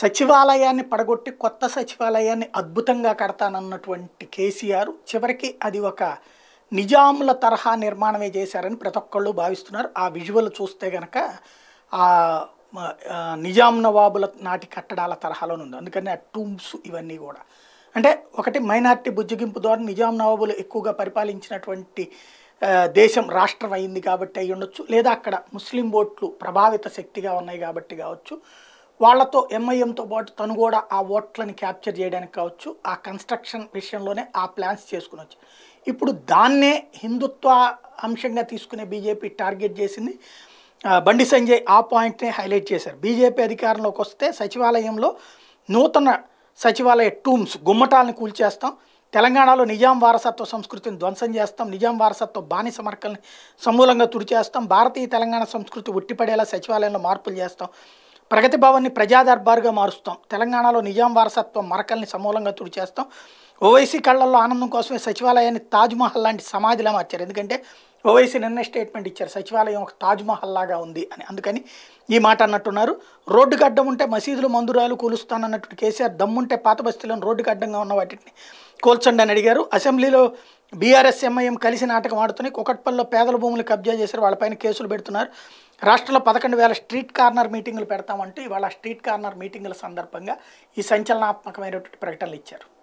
సచివాలయాన్ని పడగొట్టి కొత్త సచివాలయాన్ని అద్భుతంగా కడతానన్నటువంటి కేసీఆర్ చివరికి అది ఒక నిజాముల తరహా నిర్మాణమే చేశారని ప్రతి ఒక్కళ్ళు భావిస్తున్నారు। ఆ విజువల్ చూస్తే గనక ఆ నిజాం నవాబుల నాటి కట్టడాల తరహాలోనే ఉంది। అందుకని ఆ టూమ్స్ ఇవన్నీ కూడా అంటే ఒకటి మైనారిటీ బుజ్జగింపు ద్వారా నిజాం నవాబులు ఎక్కువగా పరిపాలించినటువంటి దేశం రాష్ట్రం అయింది కాబట్టి అయి ఉండొచ్చు, లేదా అక్కడ ముస్లిం ఓట్లు ప్రభావిత శక్తిగా ఉన్నాయి కాబట్టి కావచ్చు, వాళ్ళతో ఎంఐఎంతో పాటు తను కూడా ఆ ఓట్లని క్యాప్చర్ చేయడానికి కావచ్చు, ఆ కన్స్ట్రక్షన్ విషయంలోనే ఆ ప్లాన్స్ చేసుకునొచ్చు। ఇప్పుడు దాన్నే హిందుత్వ అంశంగా తీసుకునే బీజేపీ టార్గెట్ చేసింది। బండి సంజయ్ ఆ పాయింట్నే హైలైట్ చేశారు। బీజేపీ అధికారంలోకి వస్తే సచివాలయంలో నూతన సచివాలయ టూమ్స్ గుమ్మటాలను కూల్చేస్తాం, తెలంగాణలో నిజాం వారసత్వ సంస్కృతిని ధ్వంసం చేస్తాం, నిజాం వారసత్వ బానిస మరకల్ని సమూలంగా తుడిచేస్తాం, భారతీయ తెలంగాణ సంస్కృతి ఉట్టిపడేలా సచివాలయంలో మార్పులు చేస్తాం, ప్రగతి భవన్ని ప్రజా దర్బార్గా మారుస్తాం, తెలంగాణలో నిజాం వారసత్వ మరకల్ని సమూలంగా తుడిచేస్తాం, ఓవైసీ కళ్ళల్లో ఆనందం కోసమే సచివాలయాన్ని తాజ్మహల్ లాంటి సమాధిలా మార్చారు। ఎందుకంటే ఓవైసీ నిన్న స్టేట్మెంట్ ఇచ్చారు సచివాలయం ఒక తాజ్మహల్ లాగా ఉంది అని, అందుకని ఈ మాట అన్నట్టున్నారు। రోడ్డుకు అడ్డం ఉంటే మసీదులు మందిరాలు కూలుస్తానన్నట్టు కేసీఆర్, దమ్ముంటే పాత బస్తీలను రోడ్డుకు అడ్డంగా ఉన్న వాటిని కూల్చండి అని అడిగారు। అసెంబ్లీలో బీఆర్ఎస్ ఎంఐఎం కలిసి నాటకం ఆడుతున్నాయి, కుకట్పల్లిలో పేదల భూములు కబ్జా చేశారు, వాళ్ళపైన కేసులు పెడుతున్నారు, రాష్ట్రంలో 11,000 స్ట్రీట్ కార్నర్ మీటింగులు పెడతామంటూ ఇవాళ స్ట్రీట్ కార్నర్ మీటింగుల సందర్భంగా ఈ సంచలనాత్మకమైనటువంటి ప్రకటనలు ఇచ్చారు।